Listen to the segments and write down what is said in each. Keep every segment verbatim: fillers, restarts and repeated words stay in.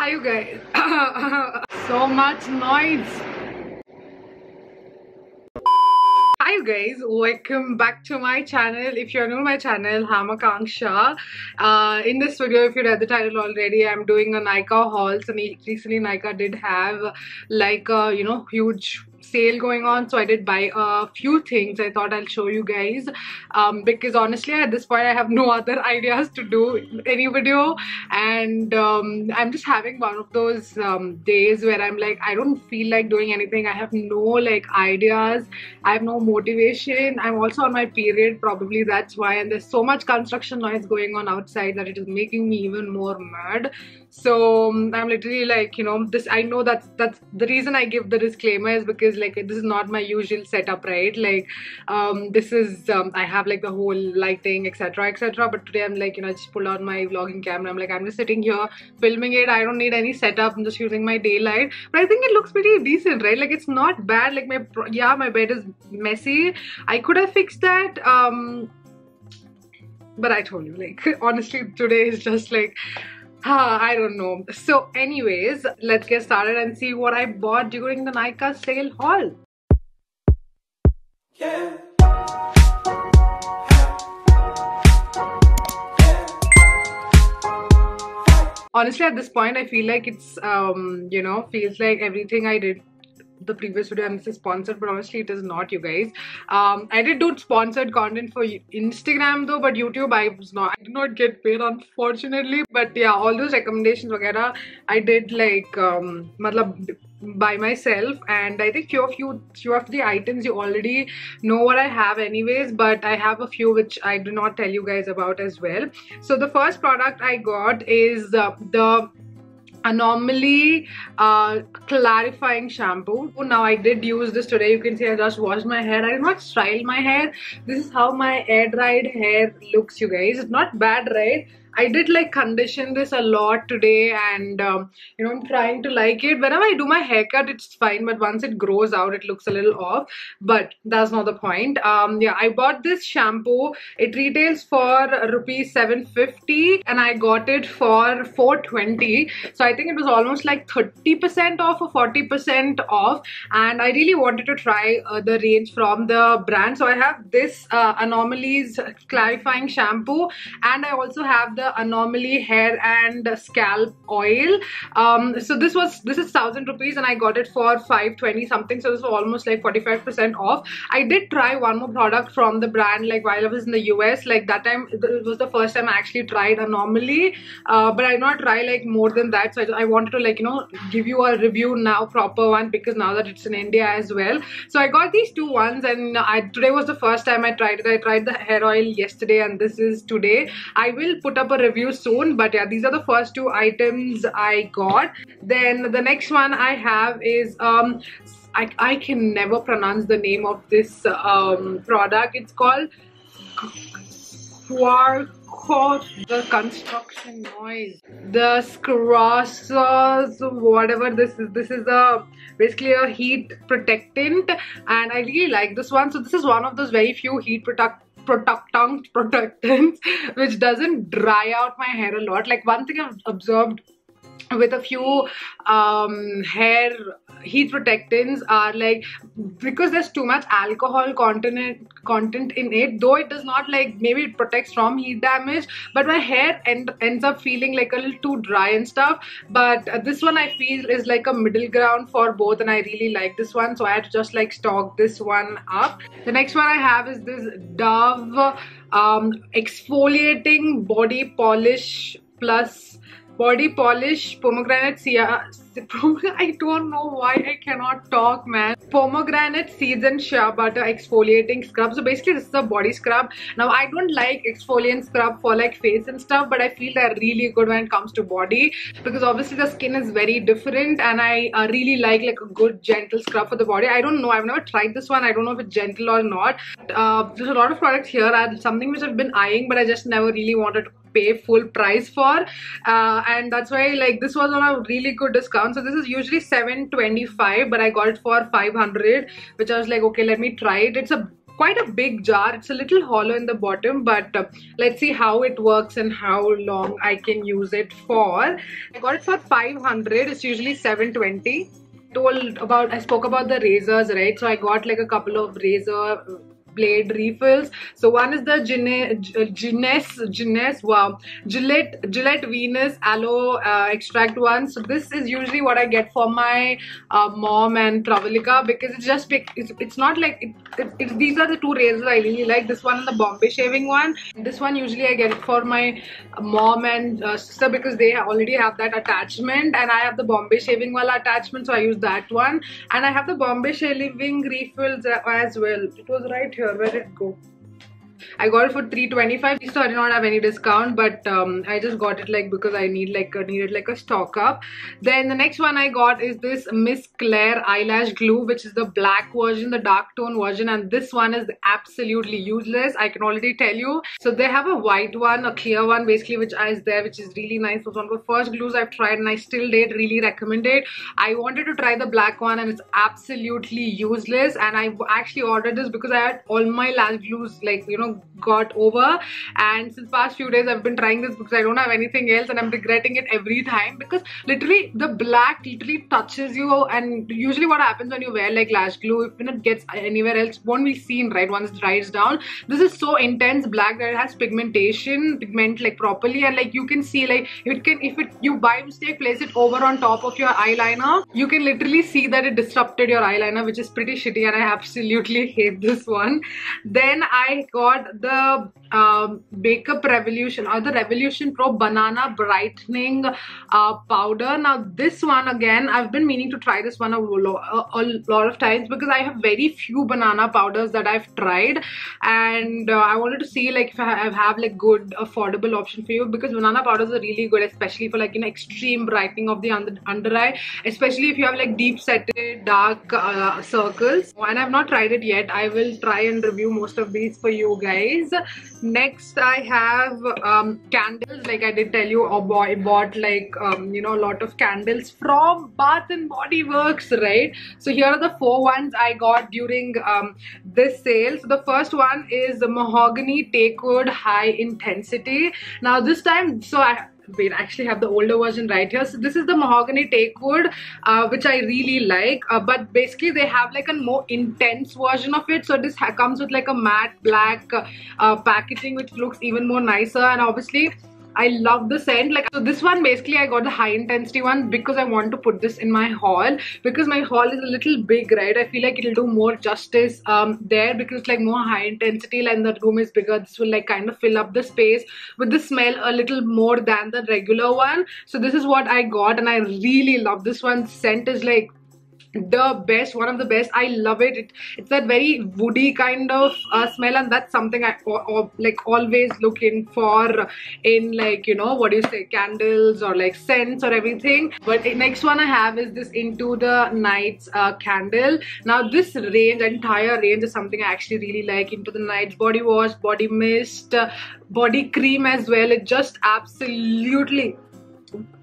Are you guys? So much noise. Hi you guys, welcome back to my channel. If you're new to my channel, I'm Akanksha. Uh, in this video, if you read the title already, I'm doing a Nykaa haul. So recently Nykaa did have like a, you know, huge sale going on, so I did buy a few things. I thought I'll show you guys um, because honestly at this point I have no other ideas to do any video, and um, I'm just having one of those um, days where I'm like, I don't feel like doing anything. I have no like ideas, I have no motivation. I'm also on my period, probably that's why, and there's so much construction noise going on outside that it is making me even more mad. So um, I'm literally like, you know, this I know that's that's the reason I give the disclaimer is because like this is not my usual setup, right? Like um this is um, I have like the whole lighting etc etc, but today I'm like, you know, I just pulled out my vlogging camera. I'm like, I'm just sitting here filming it. I don't need any setup. I'm just using my daylight, but I think it looks pretty decent, right? Like it's not bad. Like my yeah my bed is messy. I could have fixed that, um but I told you, like honestly today is just like Uh, I don't know. So anyways, let's get started and see what I bought during the Nykaa sale haul. Yeah. Honestly, at this point, I feel like it's, um, you know, feels like everything I did the previous video and this is sponsored, but honestly it is not, you guys. um I did do sponsored content for Instagram though, but YouTube I was not I did not get paid, unfortunately. But yeah, all those recommendations wagera I did like um matlab by myself, and I think few of you few of the items you already know what I have anyways, but I have a few which I do not tell you guys about as well. So the first product I got is uh, the Anomaly uh, clarifying shampoo. Now I did use this today. You can see I just washed my hair. I did not style my hair. This is how my air dried hair looks, you guys. It's not bad, right? I did like condition this a lot today, and um, you know, I'm trying to like it. Whenever I do my haircut it's fine, but once it grows out it looks a little off, but that's not the point. Um, yeah, I bought this shampoo. It retails for rupees seven fifty and I got it for four twenty, so I think it was almost like thirty percent off or forty percent off, and I really wanted to try uh, the range from the brand. So I have this uh, Anomaly's clarifying shampoo, and I also have the The Anomaly hair and scalp oil. Um, so this was this is thousand rupees and I got it for five twenty something, so this was almost like forty-five percent off. I did try one more product from the brand like while I was in the U S. Like that time it was the first time I actually tried Anomaly, uh, but I did not try like more than that, so I, I wanted to like, you know, give you a review now, proper one, because now that it's in India as well. So I got these two ones, and I today was the first time I tried it. I tried the hair oil yesterday and this is today. I will put up a review soon, but yeah, these are the first two items I got. Then the next one I have is um I, I can never pronounce the name of this um product. It's called Quarkho. The construction noise, the scrosses, whatever this is, this is a basically a heat protectant, and I really like this one. So this is one of those very few heat protect Protectant, protectants which doesn't dry out my hair a lot. Like one thing I've observed with a few um, hair heat protectants are like, because there's too much alcohol content content in it, though it does not like, maybe it protects from heat damage, but my hair end, ends up feeling like a little too dry and stuff. But uh, this one I feel is like a middle ground for both, and I really like this one, so I had to just like stock this one up. The next one I have is this Dove um, exfoliating body polish plus body polish pomegranate seeds. I don't know why I cannot talk, man. Pomegranate seeds and shea butter exfoliating scrub. So basically this is a body scrub. Now I don't like exfoliant scrub for like face and stuff, but I feel they're really good when it comes to body, because obviously the skin is very different, and I uh, really like like a good gentle scrub for the body. I don't know, I've never tried this one. I don't know if it's gentle or not. Uh, there's a lot of products here, and something which I've been eyeing, but I just never really wanted to pay full price for, uh, and that's why like this was on a really good discount. So this is usually seven twenty-five, but I got it for five hundred, which I was like, okay, let me try it. It's a quite a big jar. It's a little hollow in the bottom, but uh, let's see how it works and how long I can use it for. I got it for five hundred. It's usually seven twenty. Told about I spoke about the razors, right? So I got like a couple of razor blade refills. So one is the Gillette, wow, Gillette, Gillette Venus Aloe uh, Extract one. So this is usually what I get for my uh, mom and Pravalika, because it's just big. It's, it's not like it, it, it, these are the two razors I really like. This one and the Bombay shaving one. This one usually I get it for my mom and uh, sister, because they already have that attachment, and I have the Bombay shaving wala attachment, so I use that one. And I have the Bombay shaving refills as well. It was right here. Where did it go? I got it for three twenty-five, so I did not have any discount, but um, I just got it like because I need like I needed like a stock up. Then the next one I got is this Miss Claire eyelash glue, which is the black version, the dark tone version, and this one is absolutely useless, I can already tell you. So they have a white one, a clear one basically, which is there, which is really nice. It was one of the first glues I've tried, and I still did really recommend it. I wanted to try the black one, and it's absolutely useless, and I actually ordered this because I had all my lash glues, like, you know, got over, and since past few days I've been trying this because I don't have anything else, and I'm regretting it every time, because literally the black literally touches you, and usually what happens when you wear like lash glue, if it gets anywhere else, won't be seen, right, once it dries down. This is so intense black that it has pigmentation, pigment like properly, and like you can see, like it can, if it, you by mistake place it over on top of your eyeliner, you can literally see that it disrupted your eyeliner, which is pretty shitty, and I absolutely hate this one. Then I got the uh, Makeup Revolution or the Revolution Pro Banana Brightening uh, Powder. Now this one, again, I've been meaning to try this one a, lo a lot of times, because I have very few banana powders that I've tried, and uh, I wanted to see like if I have, have like good affordable option for you, because banana powders are really good, especially for like, you know, extreme brightening of the under, under eye, especially if you have like deep setted dark uh, circles. And I've not tried it yet. I will try and review most of these for you guys. Next I have um, candles. Like I did tell you, oh boy, I bought like um, you know, a lot of candles from Bath and Body Works, right? So here are the four ones I got during um, this sale. So the first one is the Mahogany Teakwood High Intensity. Now this time, so I wait, I actually have the older version right here. So this is the Mahogany Teakwood, uh, which I really like, uh, but basically they have like a more intense version of it. So this comes with like a matte black uh, uh, packaging, which looks even more nicer, and obviously I love the scent. Like, so this one basically I got the high intensity one because I want to put this in my haul, because my haul is a little big, right? I feel like it'll do more justice um, there, because it's like more high intensity, and the room is bigger. This will like kind of fill up the space with the smell a little more than the regular one. So this is what I got, and I really love this one. Scent is like the best, one of the best. I love it. it it's that very woody kind of uh, smell, and that's something I or, or, like always looking for in, like, you know, what do you say, candles or like scents or everything. But the next one I have is this Into the Nights uh, candle. Now this range, entire range, is something I actually really like. Into the Nights body wash, body mist, uh, body cream as well. It just absolutely,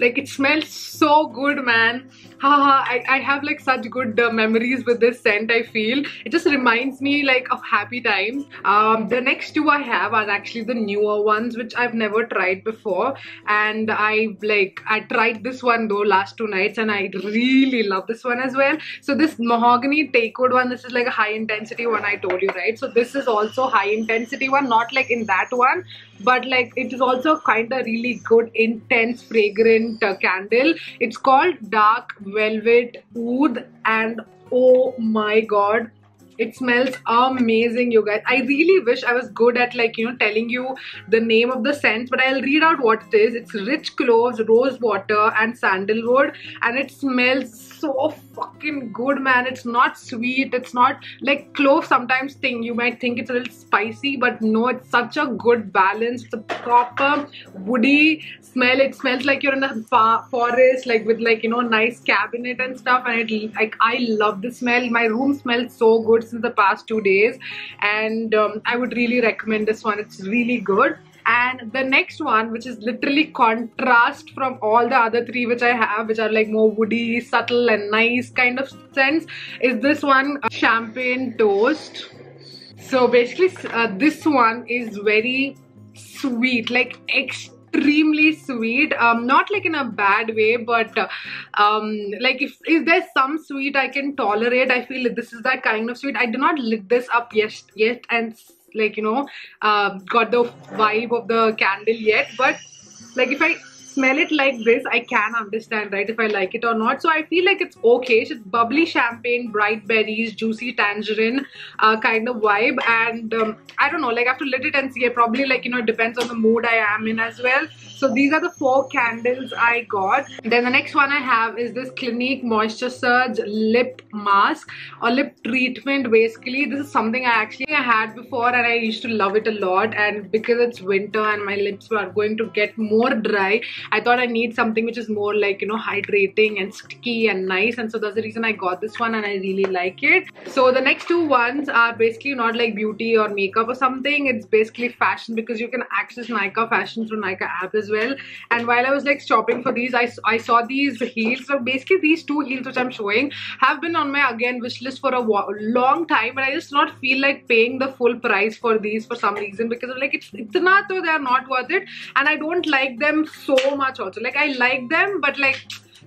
like, it smells so good, man. Haha, I, I have like such good uh, memories with this scent, I feel. It just reminds me like of happy times. Um, the next two I have are actually the newer ones, which I've never tried before. And I like, I tried this one though last two nights, and I really love this one as well. So this Mahogany Teakwood one, this is like a high intensity one I told you, right? So this is also high intensity one, not like in that one, but like it is also kind of really good, intense, fragrant uh, candle. It's called Dark Velvet Oud, and oh my god, it smells amazing, you guys. I really wish I was good at, like, you know, telling you the name of the scent, but I'll read out what it is. It's rich cloves, rose water, and sandalwood, and it smells so fucking good, man. It's not sweet, it's not like clove sometimes thing. You might think it's a little spicy, but no, it's such a good balance. It's a proper woody smell. It smells like you're in a forest, like with, like, you know, nice cabinet and stuff, and it, like, I love the smell. My room smells so good since the past two days, and um, I would really recommend this one. It's really good. And the next one, which is literally contrast from all the other three which I have, which are like more woody, subtle, and nice kind of scents, is this one, Champagne Toast. So basically uh, this one is very sweet, like extremely sweet, um not like in a bad way, but uh, um like if, if there's some sweet I can tolerate, I feel this is that kind of sweet. I did not lick this up yet yet and like you know uh, got the vibe of the candle yet, but like if I smell it like this, I can understand, right, if I like it or not. So I feel like it's okay. It's bubbly champagne, bright berries, juicy tangerine uh, kind of vibe. And um, I don't know, like I have to lit it and see. I probably like, you know, it depends on the mood I am in as well. So these are the four candles I got. Then the next one I have is this Clinique Moisture Surge Lip Mask or Lip Treatment basically. This is something I actually had before and I used to love it a lot. And because it's winter and my lips were going to get more dry, I thought I need something which is more like, you know, hydrating and sticky and nice. And so that's the reason I got this one and I really like it. So the next two ones are basically not like beauty or makeup or something. It's basically fashion, because you can access Nykaa Fashion through Nykaa app as well. And while I was like shopping for these, I, I saw these heels. So basically these two heels which I'm showing have been on my again wish list for a long time. But I just not feel like paying the full price for these for some reason, because like it's, it's not, so they are not worth it. And I don't like them so much also. Like I like them, but like,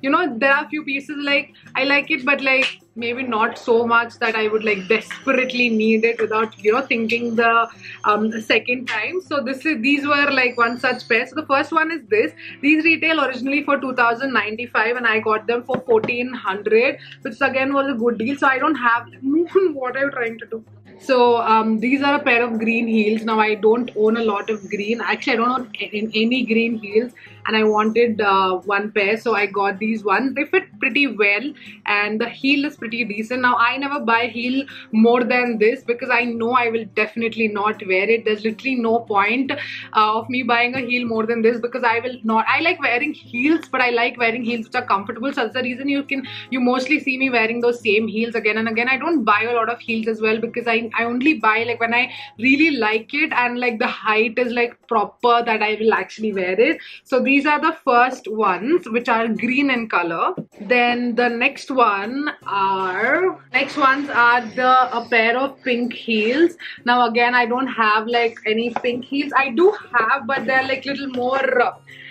you know, there are a few pieces like I like it, but like maybe not so much that I would like desperately need it without, you know, thinking the um, second time. So this is, these were like one such pair. So the first one is this. These retail originally for two thousand ninety-five and I got them for fourteen hundred, which again was a good deal. So I don't have what I'm trying to do. So um, these are a pair of green heels. Now I don't own a lot of green. Actually, I don't own any green heels and I wanted uh, one pair. So I got these ones. They fit pretty well and the heel is pretty decent. Now I never buy heel more than this because I know I will definitely not wear it. There's literally no point uh, of me buying a heel more than this because I will not. I like wearing heels, but I like wearing heels which are comfortable. So that's the reason you can, you mostly see me wearing those same heels again and again. I don't buy a lot of heels as well because I I only buy like when I really like it and like the height is like proper that I will actually wear it. So these are the first ones which are green in color. Then the next one are next ones are the a pair of pink heels. Now again I don't have like any pink heels. I do have, but they're like little more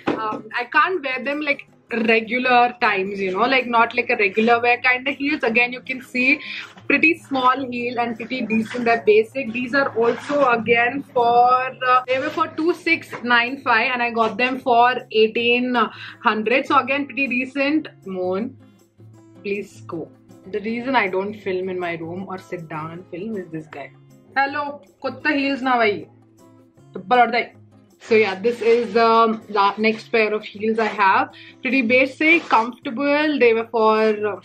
um, I can't wear them like regular times, you know, like not like a regular wear kind of heels. Again, you can see pretty small heel and pretty decent. They're basic. These are also again for uh, they were for two six nine five and I got them for eighteen hundred. So again, pretty decent. Moon, please go. The reason I don't film in my room or sit down and film is this guy. Hello, kutta heels na vai. So yeah, this is the last, next pair of heels I have. Pretty basic, comfortable. They were for uh,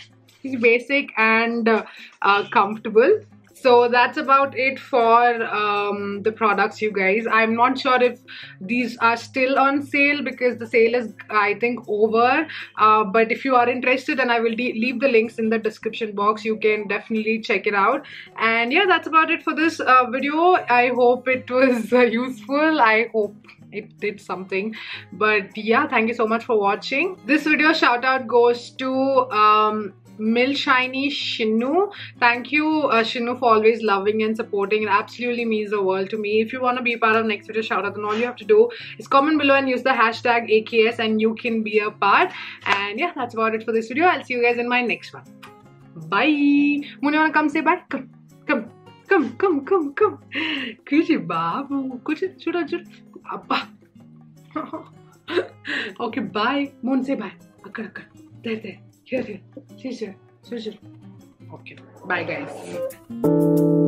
basic and uh, uh, comfortable. So that's about it for um, the products, you guys. I'm not sure if these are still on sale because the sale is, I think, over. Uh, but if you are interested, then I will leave the links in the description box. You can definitely check it out. And yeah, that's about it for this uh, video. I hope it was uh, useful. I hope it did something. But yeah, thank you so much for watching. This video shout out goes to... Um, Mil Shiny Shinu. Thank you uh, Shinu for always loving and supporting. It absolutely means the world to me. If you want to be part of next video shout out, then all you have to do is comment below and use the hashtag A K S and you can be a part. And yeah, that's about it for this video. I'll see you guys in my next one. Bye. Moon, you wanna come say bye? Come, come, come, come, come, come. Kuchi babu. Kuchi chura chura. Abba. Okay, bye. Moon, say bye. Akkad, akkad. There, there. Here, here, here, here, here, here. Okay, bye guys.